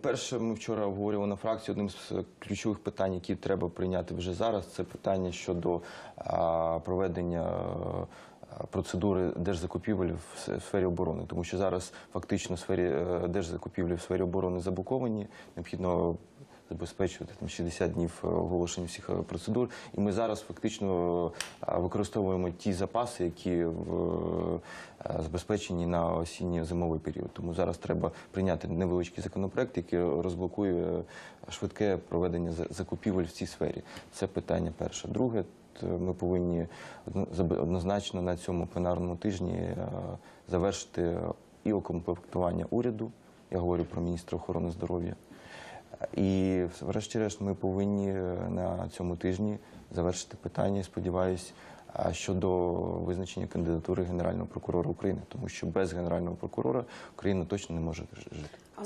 Перше, ми вчора обговорювали на фракції, одним з ключових питань, які треба прийняти вже зараз, це питання щодо проведення процедури держзакупівель в сфері оборони. Тому що зараз фактично держзакупівлі в сфері оборони заблоковані, необхідно забезпечувати 60 днів оголошення всіх процедур. І ми зараз фактично використовуємо ті запаси, які забезпечені на осінньо-зимовий період. Тому зараз треба прийняти невеличкий законопроект, який розблокує швидке проведення закупівель в цій сфері. Це питання перше. Друге, ми повинні однозначно на цьому пленарному тижні завершити і укомплектування уряду, я говорю про міністра охорони здоров'я, і, врешті-решт, ми повинні на цьому тижні завершити питання, сподіваюся, щодо визначення кандидатури Генерального прокурора України, тому що без Генерального прокурора Україна точно не може жити.